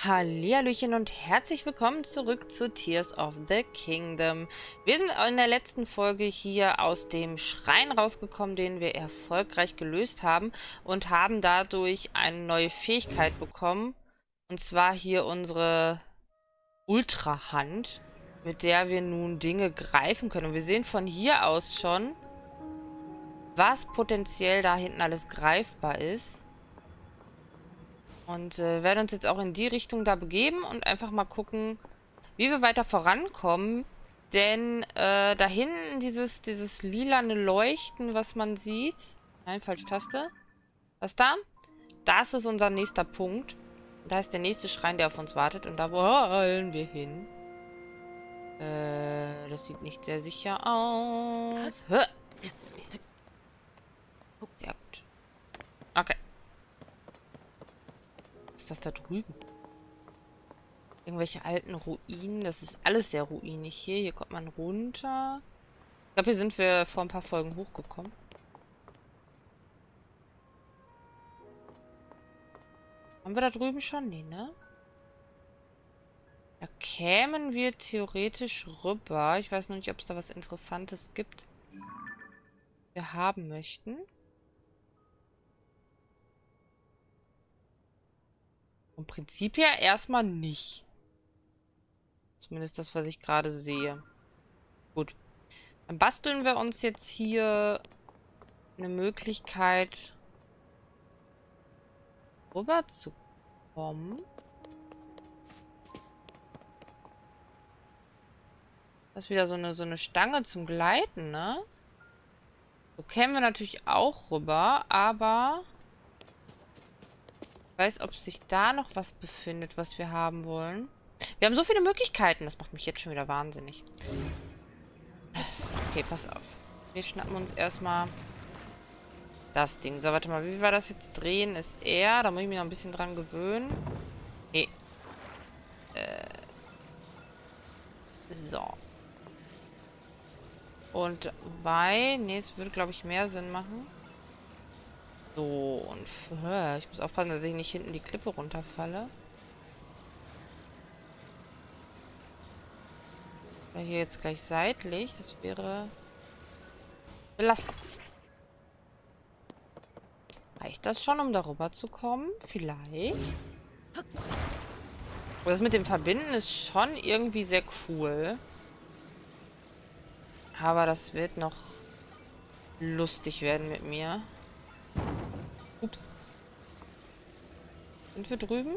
Hallihallöchen und herzlich willkommen zurück zu Tears of the Kingdom. Wir sind in der letzten Folge hier aus dem Schrein rausgekommen, den wir erfolgreich gelöst haben und haben dadurch eine neue Fähigkeit bekommen. Und zwar hier unsere Ultrahand, mit der wir nun Dinge greifen können. Und wir sehen von hier aus schon, was potenziell da hinten alles greifbar ist. Und werden uns jetzt auch in die Richtung da begeben und einfach mal gucken, wie wir weiter vorankommen. Denn da hinten dieses lilane Leuchten, was man sieht. Nein, falsche Taste. Was da? Das ist unser nächster Punkt. Da ist der nächste Schrein, der auf uns wartet. Und da wollen wir hin. Das sieht nicht sehr sicher aus. Sehr gut. Okay. Ist das da drüben? Irgendwelche alten Ruinen. Das ist alles sehr ruinig hier. Hier kommt man runter. Ich glaube, hier sind wir vor ein paar Folgen hochgekommen. Haben wir da drüben schon? Nee, ne? Da kämen wir theoretisch rüber. Ich weiß noch nicht, ob es da was Interessantes gibt, was wir haben möchten. Im Prinzip ja erstmal nicht. Zumindest das, was ich gerade sehe. Gut. Dann basteln wir uns jetzt hier eine Möglichkeit, rüber zu kommen. Das ist wieder so eine Stange zum Gleiten, ne? So kämen wir natürlich auch rüber, aber ich weiß, ob sich da noch was befindet, was wir haben wollen. Wir haben so viele Möglichkeiten. Das macht mich jetzt schon wieder wahnsinnig. Okay, pass auf. Wir schnappen uns erstmal das Ding. So, warte mal. Wie war das jetzt? Drehen ist R. Da muss ich mich noch ein bisschen dran gewöhnen. Nee. So. Und bei. Nee, es würde, glaube ich, mehr Sinn machen. So, und ich muss aufpassen, dass ich nicht hinten die Klippe runterfalle. Oder hier jetzt gleich seitlich. Das wäre belastend. Reicht das schon, um darüber zu kommen? Vielleicht. Das mit dem Verbinden ist schon irgendwie sehr cool. Aber das wird noch lustig werden mit mir. Ups. Sind wir drüben?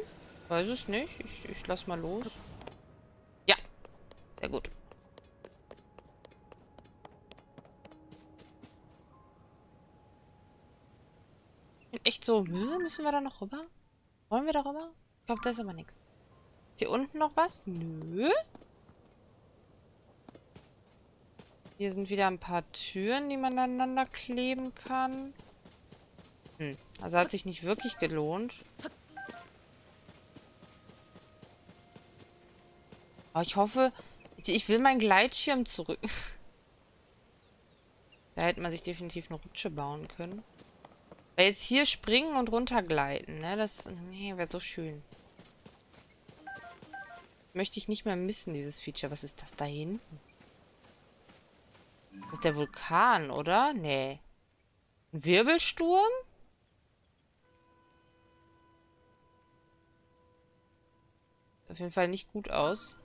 Weiß es nicht. Ich lass mal los. Ja. Sehr gut. Ich bin echt so, müssen wir da noch rüber? Wollen wir da rüber? Ich glaube, da ist aber nichts. Ist hier unten noch was? Nö. Hier sind wieder ein paar Türen, die man aneinander kleben kann. Also hat sich nicht wirklich gelohnt. Aber ich hoffe, ich will meinen Gleitschirm zurück. Da hätte man sich definitiv eine Rutsche bauen können. Weil jetzt hier springen und runtergleiten, ne? Das wäre so schön. Möchte ich nicht mehr missen, dieses Feature. Was ist das da hinten? Das ist der Vulkan, oder? Nee. Ein Wirbelsturm? Auf jeden Fall nicht gut aus.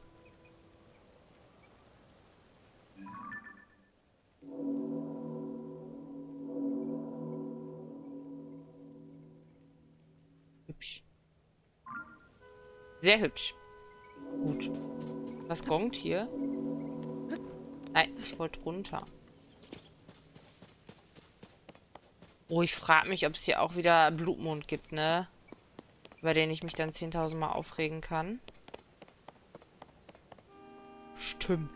Hübsch. Sehr hübsch. Gut. Was gongt hier? Nein, ich wollte runter. Oh, ich frage mich, ob es hier auch wieder Blutmond gibt, ne? Über den ich mich dann 10.000 Mal aufregen kann. Stimmt.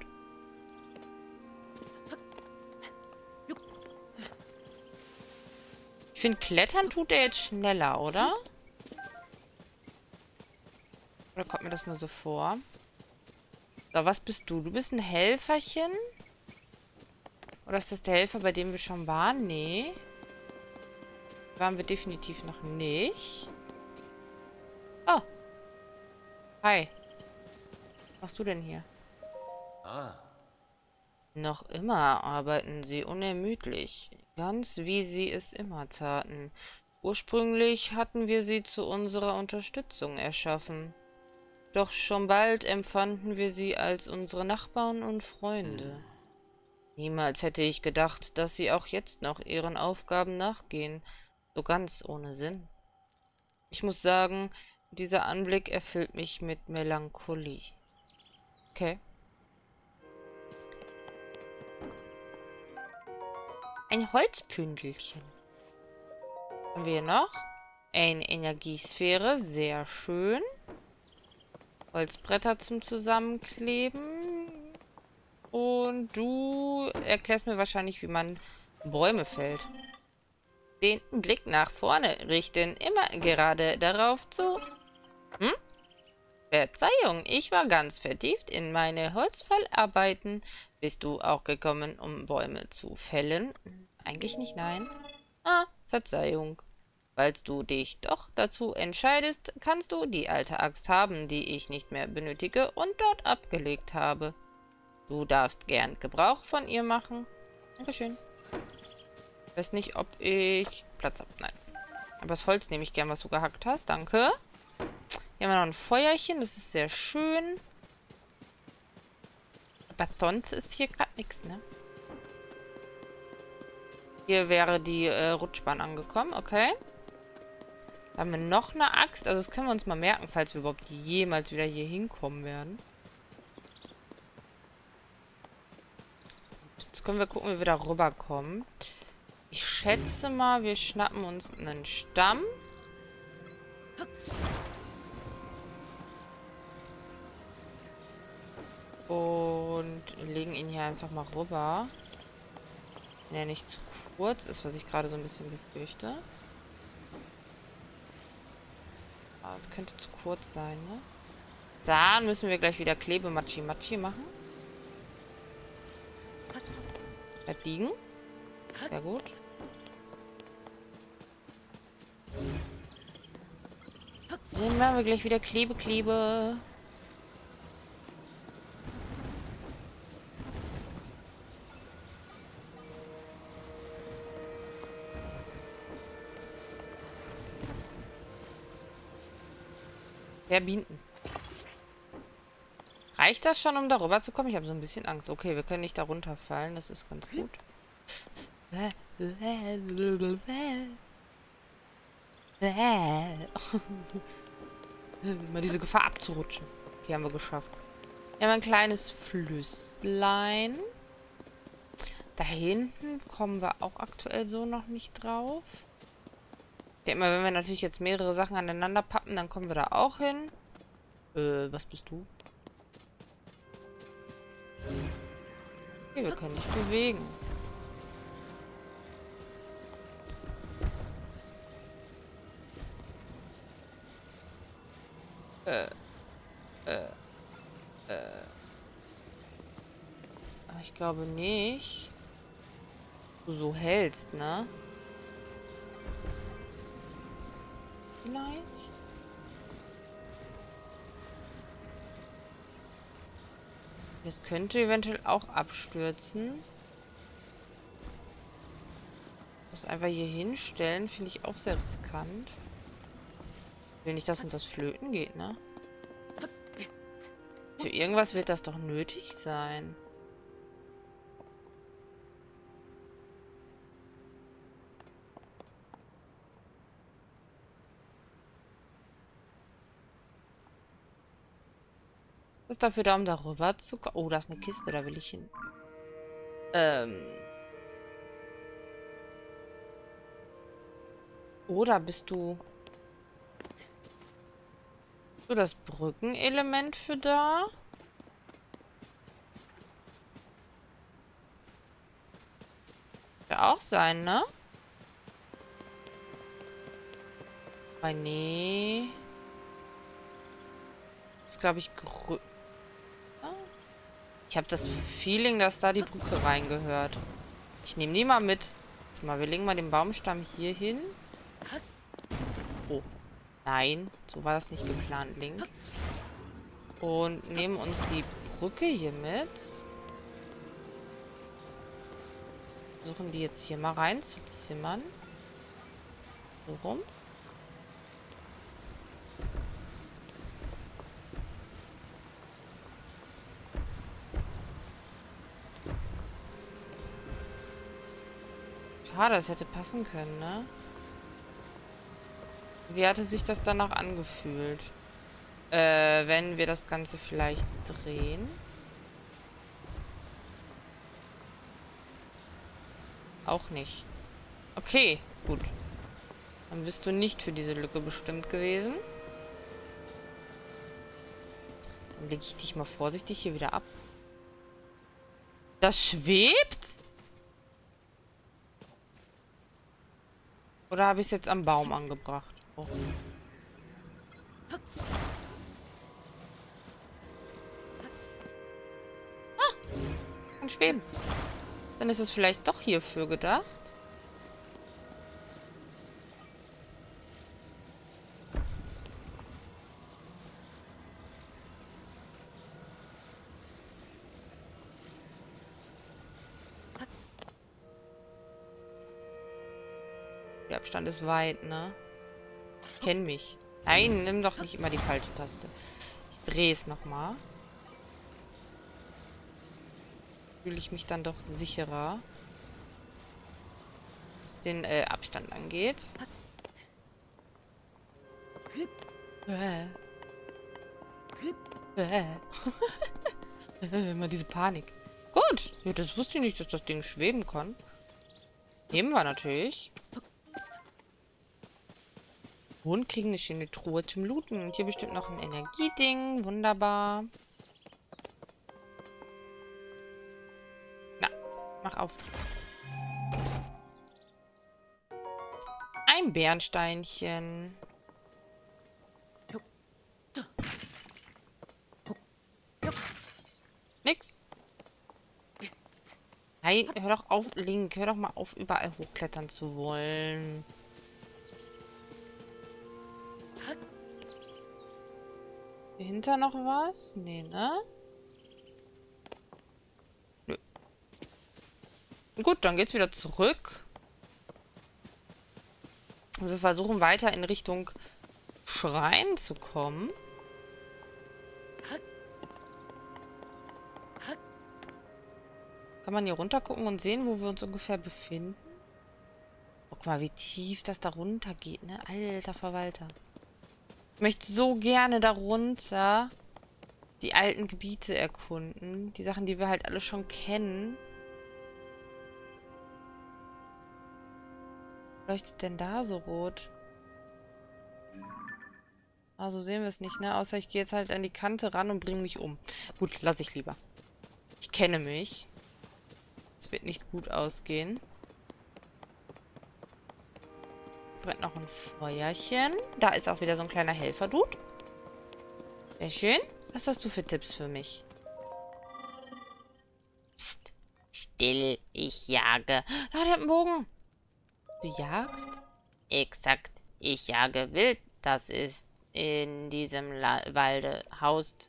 Ich finde, Klettern tut er jetzt schneller, oder? Oder kommt mir das nur so vor? So, was bist du? Du bist ein Helferchen? Oder ist das der Helfer, bei dem wir schon waren? Nee. Waren wir definitiv noch nicht. Oh. Hi. Was machst du denn hier? Ah. Noch immer arbeiten sie unermüdlich, ganz wie sie es immer taten. Ursprünglich hatten wir sie zu unserer Unterstützung erschaffen. Doch schon bald empfanden wir sie als unsere Nachbarn und Freunde. Niemals hätte ich gedacht, dass sie auch jetzt noch ihren Aufgaben nachgehen, so ganz ohne Sinn. Ich muss sagen, dieser Anblick erfüllt mich mit Melancholie. Okay. Ein Holzpündelchen. Haben wir hier noch? Eine Energiesphäre, sehr schön. Holzbretter zum Zusammenkleben. Und du erklärst mir wahrscheinlich, wie man Bäume fällt. Den Blick nach vorne richten, immer gerade darauf zu... Hm? Verzeihung, ich war ganz vertieft in meine Holzfallarbeiten. Bist du auch gekommen, um Bäume zu fällen? Eigentlich nicht, nein. Ah, Verzeihung. Falls du dich doch dazu entscheidest, kannst du die alte Axt haben, die ich nicht mehr benötige und dort abgelegt habe. Du darfst gern Gebrauch von ihr machen. Dankeschön. Ich weiß nicht, ob ich Platz habe. Nein. Aber das Holz nehme ich gern, was du gehackt hast. Danke. Hier haben wir noch ein Feuerchen. Das ist sehr schön. Aber sonst ist hier gerade nichts, ne? Hier wäre die Rutschbahn angekommen. Okay. Da haben wir noch eine Axt. Also das können wir uns mal merken, falls wir überhaupt jemals wieder hier hinkommen werden. Jetzt können wir gucken, wie wir da rüberkommen. Ich schätze mal, wir schnappen uns einen Stamm. Und legen ihn hier einfach mal rüber. Wenn er nicht zu kurz ist, was ich gerade so ein bisschen befürchte. Aber es könnte zu kurz sein, ne? Dann müssen wir gleich wieder Klebe-Matschi-Matschi machen. Bleibt liegen. Sehr gut. Dann machen wir gleich wieder Klebe, Klebe. Verbinden. Reicht das schon, um da rüber zu kommen? Ich habe so ein bisschen Angst. Okay, wir können nicht da runterfallen. Das ist ganz gut. Immer diese Gefahr abzurutschen. Okay, haben wir geschafft. Wir haben ein kleines Flüsslein. Da hinten kommen wir auch aktuell so noch nicht drauf. Ich denke mal, wenn wir natürlich jetzt mehrere Sachen aneinander pappen, dann kommen wir da auch hin. Was bist du? Okay, wir können nicht bewegen. Ich glaube nicht. Du so hältst, ne? Vielleicht? Das könnte eventuell auch abstürzen. Das einfach hier hinstellen, finde ich auch sehr riskant. Ich will nicht, dass uns das flöten geht, ne? Für irgendwas wird das doch nötig sein. Was ist dafür da, um darüber zu kommen? Oh, da ist eine Kiste, da will ich hin. Oder bist du... So, das Brückenelement für da? Könnte auch sein, ne? Aber nee. Das ist, glaube ich, grün. Ich habe das Feeling, dass da die Brücke reingehört. Ich nehme die mal mit. Guck mal, wir legen mal den Baumstamm hier hin. Oh. Nein, so war das nicht geplant, Link. Und nehmen uns die Brücke hier mit. Versuchen die jetzt hier mal rein zu zimmern. So rum. Schade, das hätte passen können, ne? Wie hatte sich das danach angefühlt? Wenn wir das Ganze vielleicht drehen. Auch nicht. Okay, gut. Dann bist du nicht für diese Lücke bestimmt gewesen. Dann lege ich dich mal vorsichtig hier wieder ab. Das schwebt? Oder habe ich es jetzt am Baum angebracht? Oh. Kann schweben. Dann ist es vielleicht doch hierfür gedacht. Der Abstand ist weit, ne? Ich kenne mich. Nein, nimm doch nicht immer die falsche Taste. Ich drehe es nochmal. Fühle ich mich dann doch sicherer, was den Abstand angeht. Immer diese Panik. Gut, ja, das wusste ich nicht, dass das Ding schweben kann. Nehmen wir natürlich. Und kriegen eine schöne Truhe zum Looten. Und hier bestimmt noch ein Energieding. Wunderbar. Mach auf. Ein Bernsteinchen. Nix. Nein, hör doch auf, Link. Hör doch mal auf, überall hochklettern zu wollen. Hier hinter noch was? Nee, ne? Gut, dann geht's wieder zurück. Und wir versuchen weiter in Richtung Schrein zu kommen. Kann man hier runter gucken und sehen, wo wir uns ungefähr befinden? Oh, guck mal, wie tief das da runter geht, ne? Alter Verwalter. Ich möchte so gerne da runter die alten Gebiete erkunden. Die Sachen, die wir halt alle schon kennen. Leuchtet denn da so rot? Also sehen wir es nicht, ne? Außer ich gehe jetzt halt an die Kante ran und bringe mich um. Gut, lasse ich lieber. Ich kenne mich. Es wird nicht gut ausgehen. Brennt noch ein Feuerchen. Da ist auch wieder so ein kleiner Helfer-Dude. Sehr schön. Was hast du für Tipps für mich? Psst. Still, ich jage. Oh, der hat einen Bogen. Du jagst? Exakt. Ich jage wild. Das ist in diesem Walde Haust.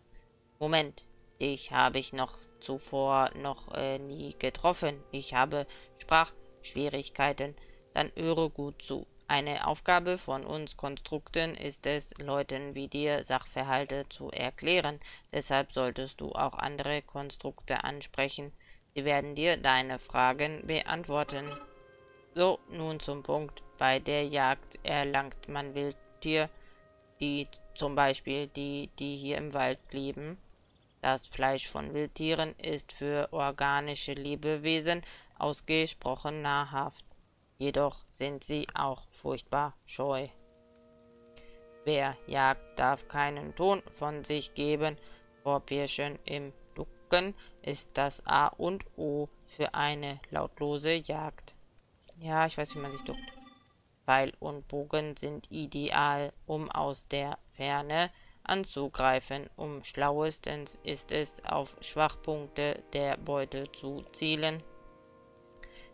Moment. Dich habe ich noch zuvor noch nie getroffen. Ich habe Sprachschwierigkeiten. Dann höre gut zu. Eine Aufgabe von uns Konstrukten ist es, Leuten wie dir Sachverhalte zu erklären. Deshalb solltest du auch andere Konstrukte ansprechen. Sie werden dir deine Fragen beantworten. So, nun zum Punkt. Bei der Jagd erlangt man Wildtier, die zum Beispiel die hier im Wald leben. Das Fleisch von Wildtieren ist für organische Lebewesen ausgesprochen nahrhaft. Jedoch sind sie auch furchtbar scheu. Wer jagt, darf keinen Ton von sich geben. Vorpirschen im Ducken ist das A und O für eine lautlose Jagd. Ja, ich weiß, wie man sich duckt. Pfeil und Bogen sind ideal, um aus der Ferne anzugreifen. Um schlauestens ist es, auf Schwachpunkte der Beute zu zielen.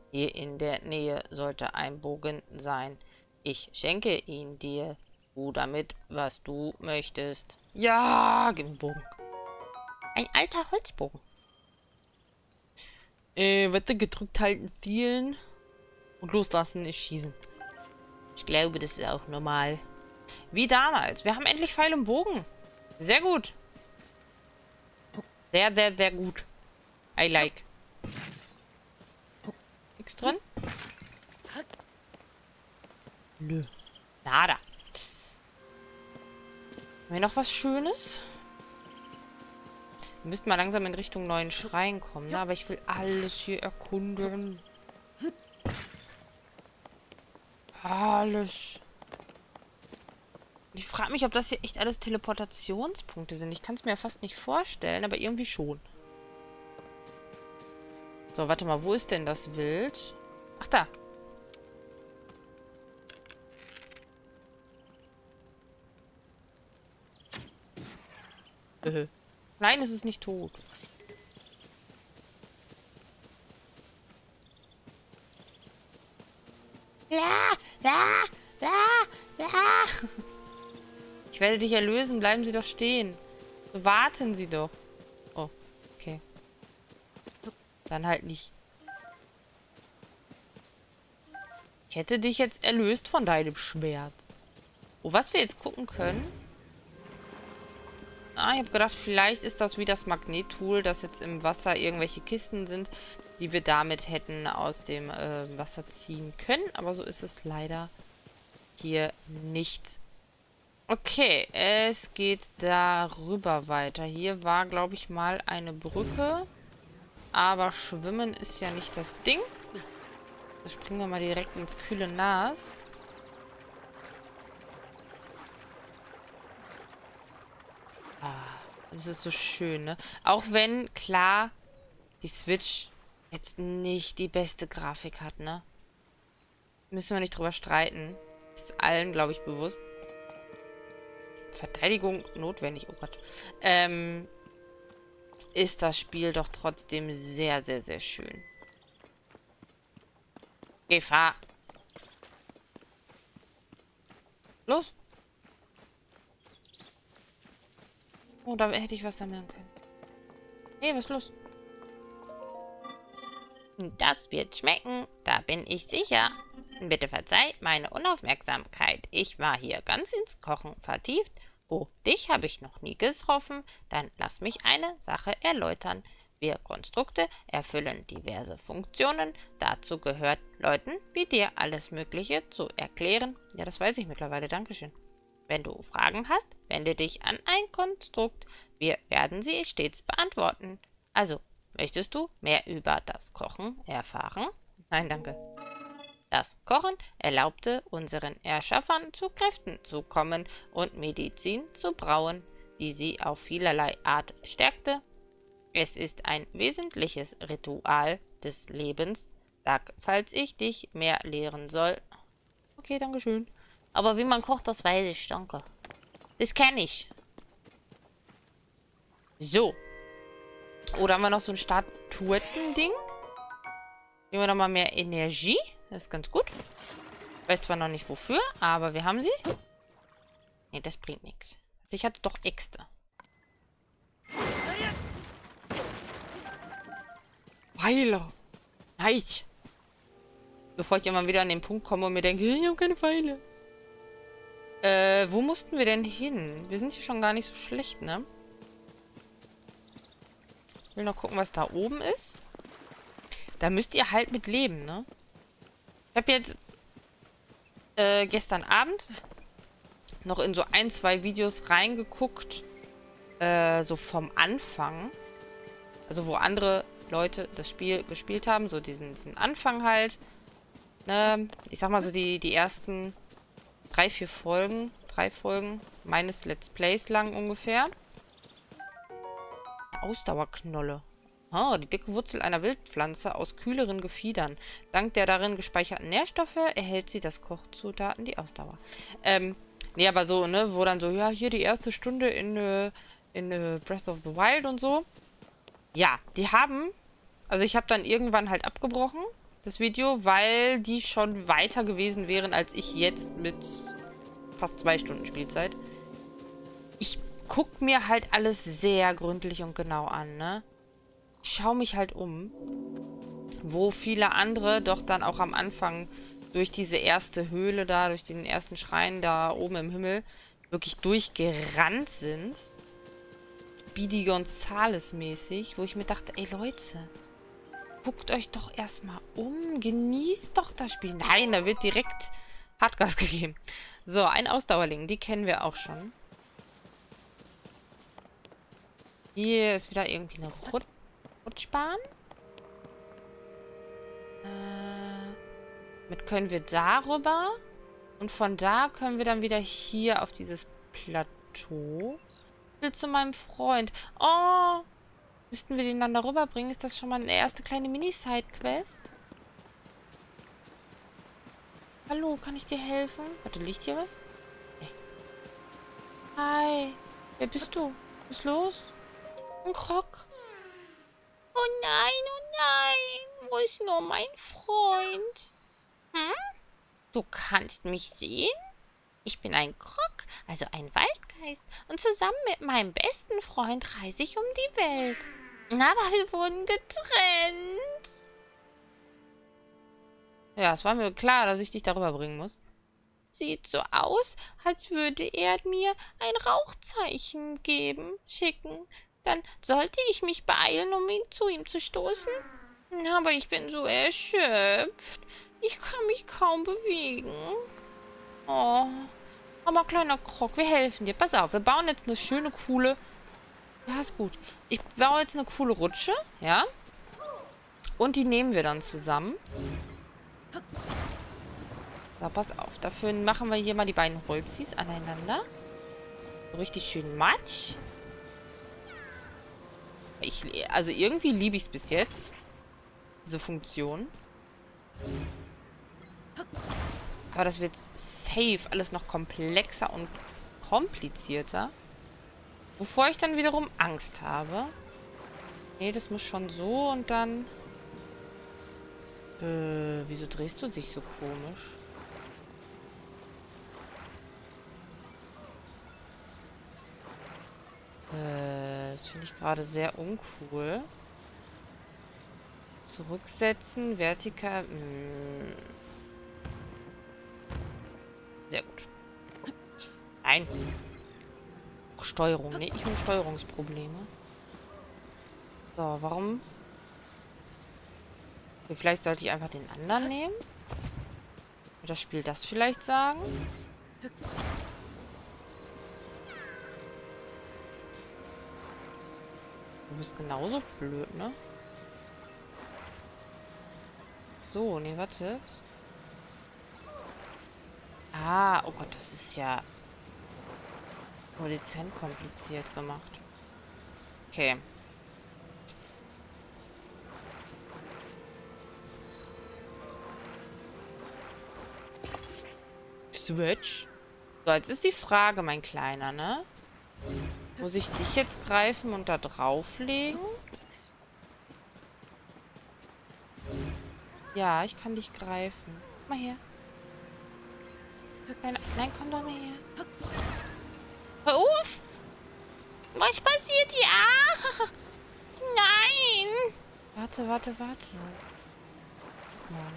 Hier in der Nähe sollte ein Bogen sein. Ich schenke ihn dir. Tu damit, was du möchtest. Ja, gib einen Bogen. Ein alter Holzbogen. Wette gedrückt halten, zielen und loslassen ist schießen. Ich glaube, das ist auch normal. Wie damals. Wir haben endlich Pfeil und Bogen. Sehr gut. Sehr, sehr, sehr gut. I like. Nix drin? Nö. Nada. Haben wir noch was Schönes? Wir müssten mal langsam in Richtung neuen Schrein kommen, ne? Aber ich will alles hier erkunden. Alles. Ich frage mich, ob das hier echt alles Teleportationspunkte sind. Ich kann es mir ja fast nicht vorstellen, aber irgendwie schon. So, warte mal, wo ist denn das Wild? Ach, da. Nein, es ist nicht tot. Ich werde dich erlösen. Bleiben Sie doch stehen. So warten Sie doch. Oh, okay. Dann halt nicht. Ich hätte dich jetzt erlöst von deinem Schmerz. Oh, was wir jetzt gucken können... Ah, ich habe gedacht, vielleicht ist das wie das Magnettool, dass jetzt im Wasser irgendwelche Kisten sind, die wir damit hätten aus dem Wasser ziehen können. Aber so ist es leider hier nicht. Okay, es geht darüber weiter. Hier war, glaube ich, mal eine Brücke. Aber Schwimmen ist ja nicht das Ding. Da springen wir mal direkt ins kühle Nass. Das ist so schön, ne? Auch wenn, klar, die Switch jetzt nicht die beste Grafik hat, ne? Müssen wir nicht drüber streiten. Ist allen, glaube ich, bewusst. Verteidigung notwendig, oh Gott. Ist das Spiel doch trotzdem sehr, sehr, sehr schön. Gefahr. Los. Oh, da hätte ich was sammeln können. Hey, was ist los? Das wird schmecken, da bin ich sicher. Bitte verzeiht meine Unaufmerksamkeit. Ich war hier ganz ins Kochen vertieft. Oh, dich habe ich noch nie getroffen. Dann lass mich eine Sache erläutern. Wir Konstrukte erfüllen diverse Funktionen. Dazu gehört Leuten wie dir alles Mögliche zu erklären. Ja, das weiß ich mittlerweile. Dankeschön. Wenn du Fragen hast, wende dich an ein Konstrukt. Wir werden sie stets beantworten. Also, möchtest du mehr über das Kochen erfahren? Nein, danke. Das Kochen erlaubte unseren Erschaffern zu Kräften zu kommen und Medizin zu brauen, die sie auf vielerlei Art stärkte. Es ist ein wesentliches Ritual des Lebens. Sag, falls ich dich mehr lehren soll. Okay, dankeschön. Aber wie man kocht, das weiß ich. Danke. Das kenne ich. So. Oder haben wir noch so ein Statuetten-Ding? Nehmen wir nochmal mehr Energie. Das ist ganz gut. Ich weiß zwar noch nicht wofür, aber wir haben sie. Ne, das bringt nichts. Ich hatte doch extra. Pfeile. Nein. Bevor ich immer wieder an den Punkt komme und mir denke, ich habe keine Pfeile. Wo mussten wir denn hin? Wir sind hier schon gar nicht so schlecht, ne? Ich will noch gucken, was da oben ist. Da müsst ihr halt mit leben, ne? Ich habe jetzt gestern Abend noch in so ein, zwei Videos reingeguckt. So vom Anfang. Also wo andere Leute das Spiel gespielt haben. So diesen Anfang halt. Ne? Ich sag mal so die ersten... 3, 4 Folgen, 3 Folgen meines Let's Plays lang ungefähr. Ausdauerknolle. Oh, die dicke Wurzel einer Wildpflanze aus kühleren Gefiedern. Dank der darin gespeicherten Nährstoffe erhält sie das Kochzutaten die Ausdauer. Nee, aber so, ne, wo dann so, ja, hier die erste Stunde in Breath of the Wild und so. Ja, die haben, also ich habe dann irgendwann halt abgebrochen. Das Video, weil die schon weiter gewesen wären als ich jetzt mit fast 2 Stunden Spielzeit. Ich guck mir halt alles sehr gründlich und genau an, ne? Ich schaue mich halt um, wo viele andere doch dann auch am Anfang durch diese erste Höhle da, durch den ersten Schrein da oben im Himmel wirklich durchgerannt sind. Speedy Gonzales mäßig, wo ich mir dachte, ey Leute, guckt euch doch erstmal um, genießt doch das Spiel. Nein, da wird direkt Hardgas gegeben. So, ein Ausdauerling, die kennen wir auch schon. Hier ist wieder irgendwie eine Rutschbahn. Damit können wir darüber. Und von da können wir dann wieder hier auf dieses Plateau. Zu meinem Freund. Oh! Müssten wir den dann darüber bringen? Ist das schon mal eine erste kleine Mini-Side-Quest? Hallo, kann ich dir helfen? Warte, liegt hier was? Nee. Hi. Wer bist du? Was ist los? Ein Krog. Oh nein. Wo ist nur mein Freund? Hm? Du kannst mich sehen? Ich bin ein Krog, also ein Waldgeist. Und zusammen mit meinem besten Freund reise ich um die Welt. Aber wir wurden getrennt. Ja, es war mir klar, dass ich dich darüber bringen muss. Sieht so aus, als würde er mir ein Rauchzeichen schicken. Dann sollte ich mich beeilen, um ihn zu ihm zu stoßen. Aber ich bin so erschöpft. Ich kann mich kaum bewegen. Oh, aber kleiner Krog, wir helfen dir. Pass auf, wir bauen jetzt eine schöne, coole... Ja, ist gut. Ich baue jetzt eine coole Rutsche, ja? Und die nehmen wir dann zusammen. So, pass auf. Dafür machen wir hier mal die beiden Holzis aneinander. So richtig schön Matsch. Also irgendwie liebe ich es bis jetzt. Diese Funktion. Aber das wird safe alles noch komplexer und komplizierter. Wovor ich dann wiederum Angst habe. Nee, das muss schon so und dann... wieso drehst du dich so komisch? Das finde ich gerade sehr uncool. Zurücksetzen, vertikal... Sehr gut. Nein. Steuerung, ne? Ich habe Steuerungsprobleme. So, warum? Okay, vielleicht sollte ich einfach den anderen nehmen. Wird das Spiel das vielleicht sagen? Du bist genauso blöd, ne? So, ne, wartet. Ah, oh Gott, das ist ja nur dezent kompliziert gemacht. Okay. Switch. So, jetzt ist die Frage, mein Kleiner, ne? Muss ich dich jetzt greifen und da drauflegen? Ja, ich kann dich greifen. Komm mal her. Nein, nein, komm doch mal her. Hör auf! Was passiert hier? Ah! Nein! Warte, warte, warte. Mann.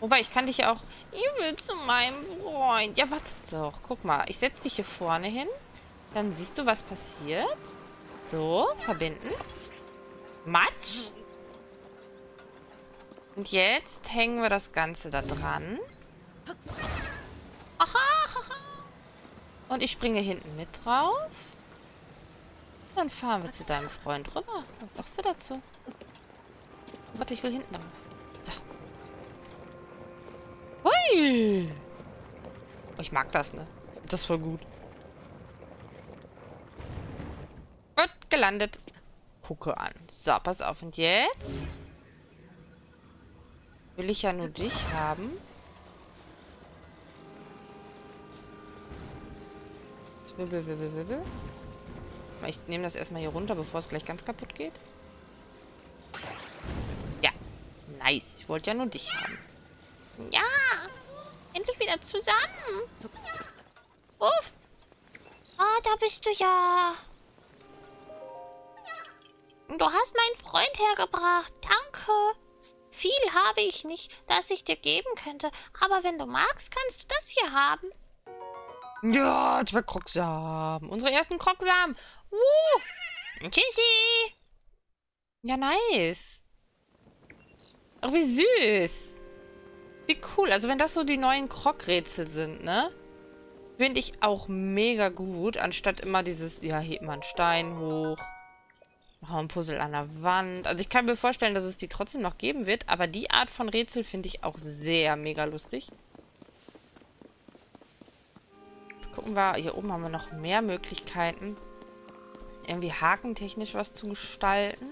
Wobei, ich kann dich ja auch... Ich will zu meinem Freund. Ja, warte doch. Guck mal, ich setze dich hier vorne hin. Dann siehst du, was passiert. So, verbinden. Matsch. Und jetzt hängen wir das Ganze da dran. Und ich springe hinten mit drauf. Dann fahren wir zu deinem Freund rüber. Was sagst du dazu? Warte, ich will hinten drauf. So. Hui! Oh, ich mag das, ne? Das ist voll gut. Gut, gelandet. Gucke an. So, pass auf. Und jetzt? Will ich ja nur dich haben. Wibbel, wibbel, wibbel. Ich nehme das erstmal hier runter, bevor es gleich ganz kaputt geht. Ja. Nice. Ich wollte ja nur dich haben. Ja. Endlich wieder zusammen. Uff. Oh, da bist du ja. Du hast meinen Freund hergebracht. Danke. Viel habe ich nicht, das ich dir geben könnte. Aber wenn du magst, kannst du das hier haben. Ja, zwei Krogsamen. Unsere ersten Krogsamen. Tschüssi. Ja, nice. Ach, wie süß. Wie cool. Also wenn das so die neuen Krog-Rätsel sind, ne? Finde ich auch mega gut. Anstatt immer dieses, ja, heb mal einen Stein hoch. Mach mal ein Puzzle an der Wand. Also ich kann mir vorstellen, dass es die trotzdem noch geben wird. Aber die Art von Rätsel finde ich auch sehr mega lustig. Jetzt gucken wir. Hier oben haben wir noch mehr Möglichkeiten. Irgendwie hakentechnisch was zu gestalten.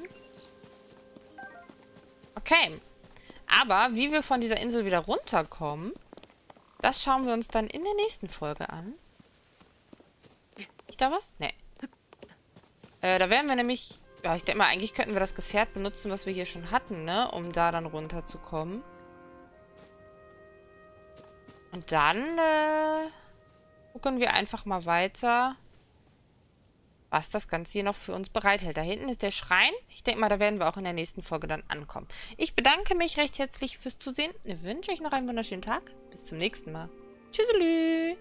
Okay. Aber wie wir von dieser Insel wieder runterkommen, das schauen wir uns dann in der nächsten Folge an. Ist da was? Nee. Da werden wir nämlich... Ja, ich denke mal, eigentlich könnten wir das Gefährt benutzen, was wir hier schon hatten, ne? Um da dann runterzukommen. Und dann gucken wir einfach mal weiter, was das Ganze hier noch für uns bereithält. Da hinten ist der Schrein. Ich denke mal, da werden wir auch in der nächsten Folge dann ankommen. Ich bedanke mich recht herzlich fürs Zusehen. Ich wünsche euch noch einen wunderschönen Tag. Bis zum nächsten Mal. Tschüsselü!